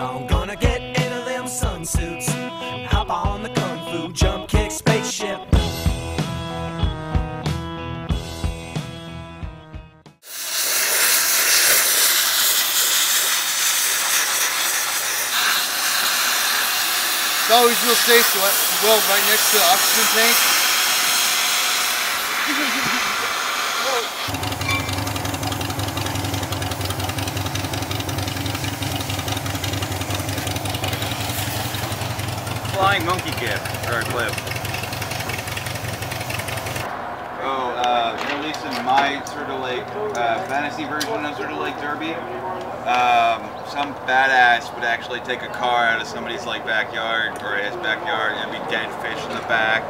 I'm gonna get in a limb sunsuits, hop on the kung fu, jump kick spaceship. It's always real safe to weld right next to the oxygen tank. Flying monkey cap or clip. Oh, they're releasing my Sur de Lake fantasy version of Sur de Lake Derby. Some badass would actually take a car out of somebody's like backyard or his backyard and be dead fish in the back.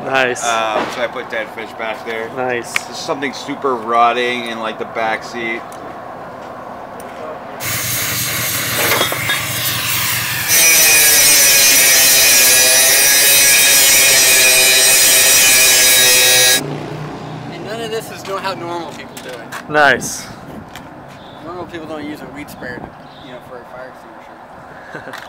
Nice. So I put dead fish back there. Nice. There's something super rotting in like the back seat. And none of this is how normal people do it. Nice. Normal people don't use a weed sprayer, you know, for a fire extinguisher.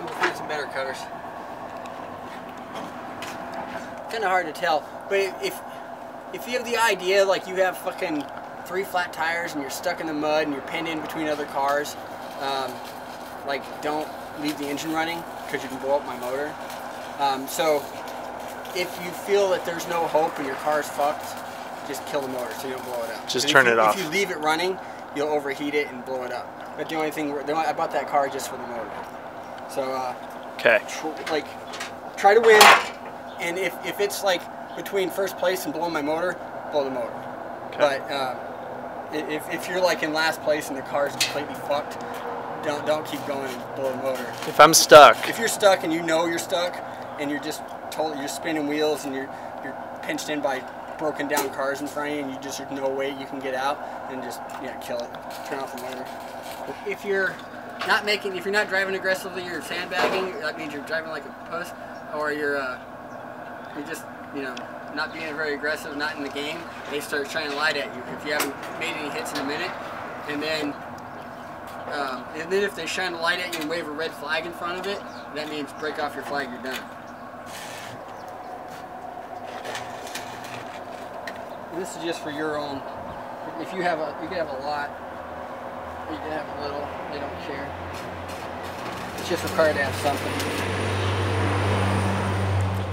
We'll find some better cutters. Kind of hard to tell, but if you have the idea, like you have fucking 3 flat tires and you're stuck in the mud and you're pinned in between other cars, like don't leave the engine running because you can blow up my motor. So if you feel that there's no hope and your car's fucked, just kill the motor so you don't blow it up. Just turn it off. If you leave it running, you'll overheat it and blow it up. But the only thing, I bought that car just for the motor. So try to win, and if it's like between first place and blowing my motor, blow the motor. Okay. But if you're like in last place and the car's completely fucked, don't keep going and blow the motor. If I'm stuck. If you're stuck and you know you're stuck and you're just you're spinning wheels and you're pinched in by broken down cars in front of you and you just there's no way you can get out, then just kill it. Turn off the motor. If you're not driving aggressively, you're sandbagging. That means you're driving like a puss, or you're just not being very aggressive, not in the game, they start trying to light at you if you haven't made any hits in a minute. And then if they shine a light at you and wave a red flag in front of it, that means break off your flag, you're done. And this is just for your own. If you have you can have a lot, you can have a little, they don't care. It's just required to have something.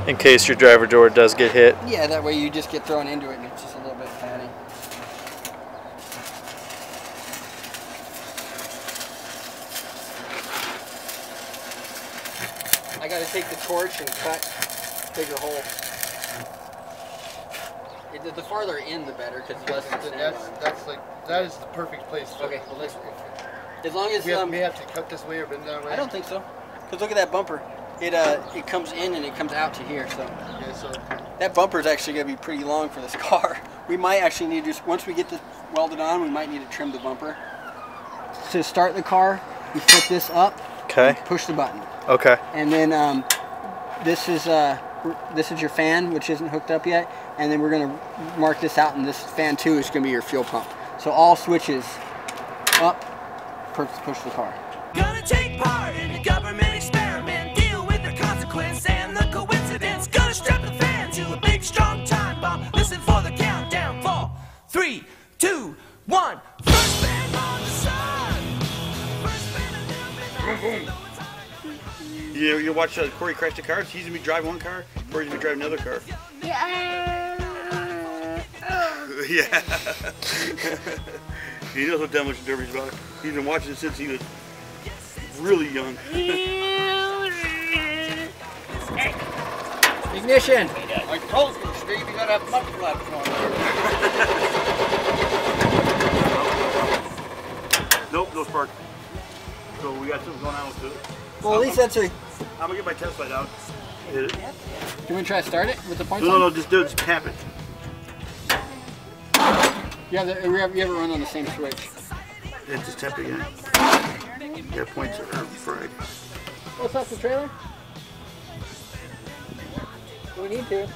In case your driver door does get hit. Yeah, that way you just get thrown into it and it's just a little bit fatty. I gotta take the torch and cut bigger hole. The farther in, the better, because that is the perfect place. For okay, well, let's. As long as we have to cut this way or bend that way. I don't think so, because look at that bumper. It comes in and it comes out to here, so. Okay, so that bumper is actually going to be pretty long for this car. We might actually need to, once we get this welded on, we might need to trim the bumper. To start the car, you flip this up. Okay. Push the button. Okay. And then this is your fan, which isn't hooked up yet, and then we're going to mark this out, and this fan too is going to be your fuel pump. So all switches up, push the car. Gonna take part in the government experiment. And the coincidence, gonna strap the fan to a big strong time bomb. Listen for the countdown, 4, 3, 2, 1. First fan on the sun. First fan on the moon. You watch Corey crash the cars. He's gonna be driving one car. Corey's gonna be driving another car. Yeah. Yeah. He knows what demolition derby's about. He's been watching it since he was really young. Ignition! I told you, Steve, you gotta have much flaps on there. Nope, no spark. So we got something going on with it. Well, at least that's a... I'm gonna get my test light out. Hit it. Do you want to try to start it with the points? No, just do it, just tap it. You have it run on the same switch. Yeah, just tap it again. Their points are earned Friday. Let's off the trailer. We need to.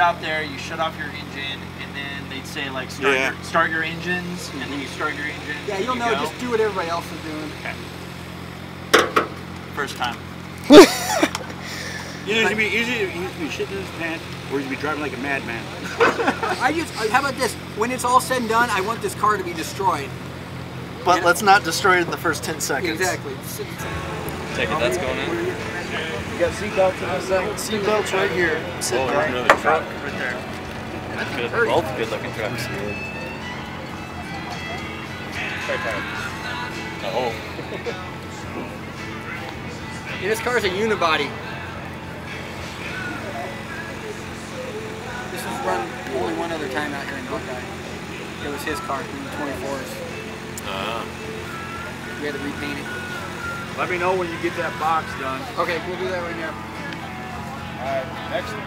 Out there, you shut off your engine, and then they'd say like start your engines, and then you start your engine. Yeah, you'll know. Just do what everybody else is doing. Okay. First time. you used to be shitting in his pants, or you should be driving like a madman. How about this? When it's all said and done, I want this car to be destroyed. But yeah. Let's not destroy it in the first 10 seconds. Exactly. Take it. That's going in. You got seatbelts on the side. Seatbelts right here. Oh, there's another truck right there. They're both good-looking trucks. Oh. And this car's a unibody. This was run only one other time out here in Buckeye. It was his car, from the 24s. We had to repaint it. Let me know when you get that box done. Okay, we'll do that right now. All right, next one.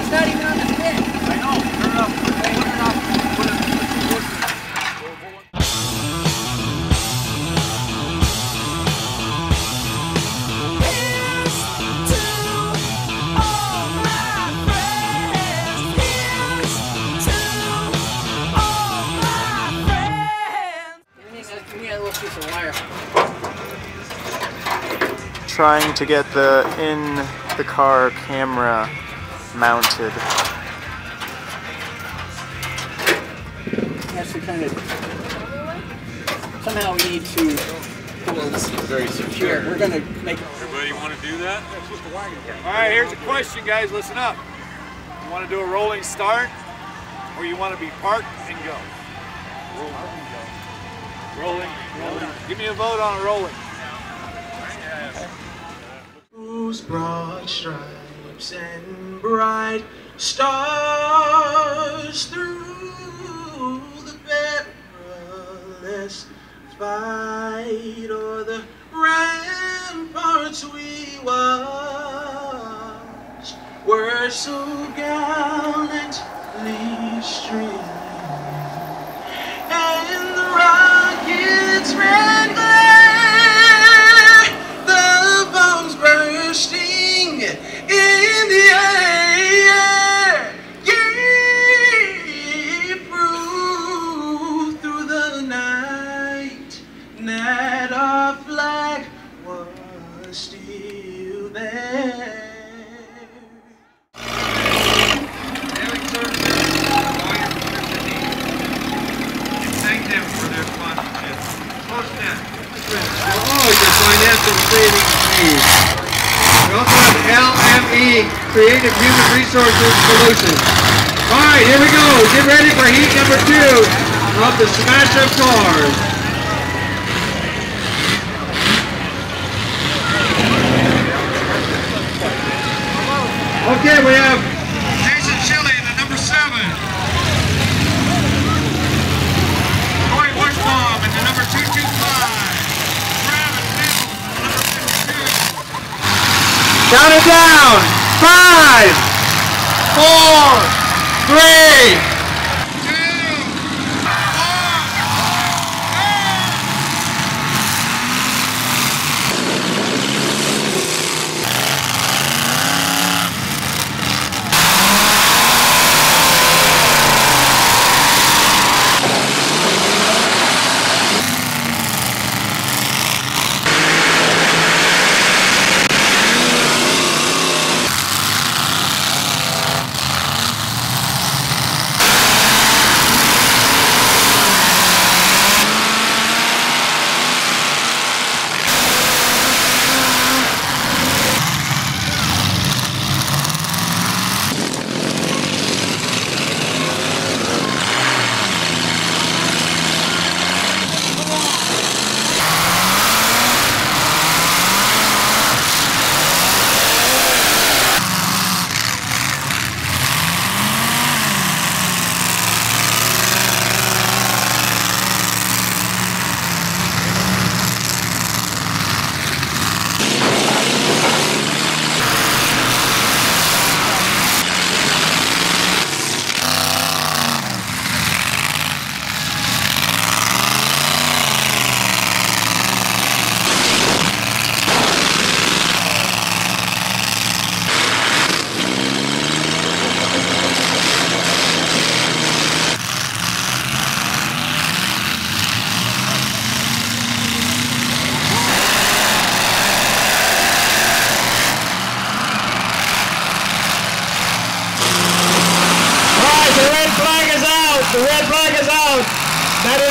It's not even on the pin. I know. Turn it off. Turn it off. Put it trying to get the in-the-car camera mounted. Actually, kind of, somehow we need to pull this very secure. We're going to make it. Everybody want to do that? All right, here's a question, guys. Listen up. You want to do a rolling start, or you want to be parked and go? Rolling. Give me a vote on a rolling. Whose broad stripes and bright stars through the perilous fight o'er the ramparts we watched were so gallantly streamed, and the rockets red glare, bursting in the air, yea, prove through the night that our flag was still there. Thank them for their sponsorship. Close down. I'll always get financial savings needs. We also have LME, Creative Human Resources Solutions. Alright, here we go. Get ready for heat number 2 of the Smash Up Cars. Okay, we have Jason Chili in the number 7. Corey Busboom in the number 225. Count it down! 5, 4, 3, 2, 1, 2.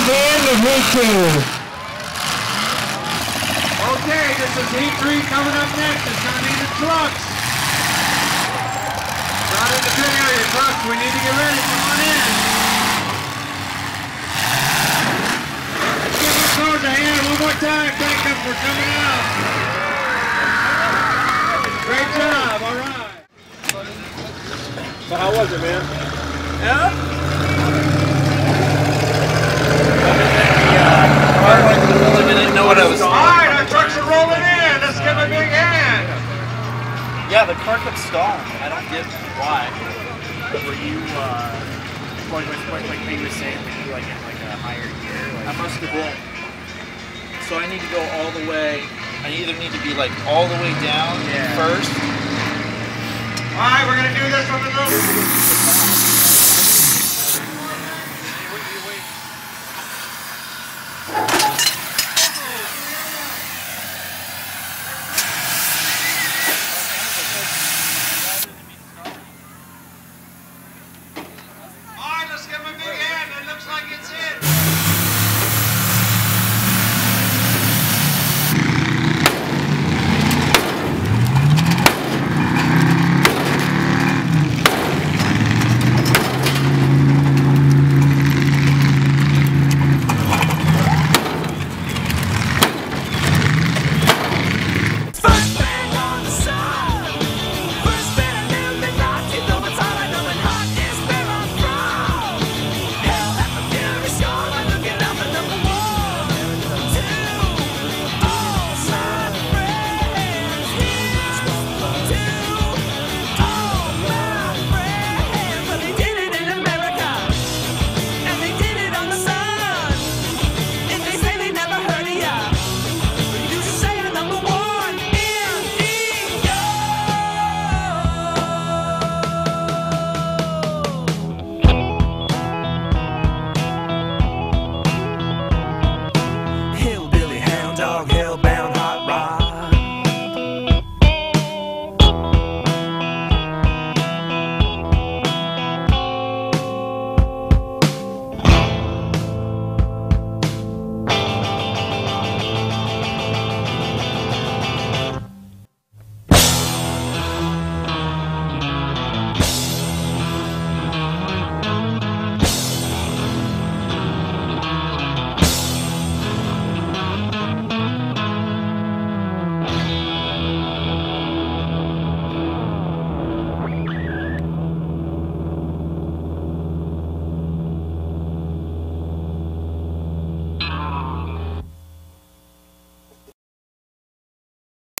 end of Heat 2. Okay, this is Heat 3 coming up next. It's going to be the trucks. Not in the pit area, trucks. We need to get ready. Come on in. Let's give the cars a hand one more time. Thank them for coming out. Great job. All right. So how was it, man? Yeah. Alright, our trucks are rolling in. Let's give a big hand. Yeah, the car kept stalling. I don't get why. Were you, like maybe you were saying, maybe like in like a higher gear? Like, I must have been. So I need to go all the way. I either need to be like all the way down first. Alright, we're going to do this from the middle.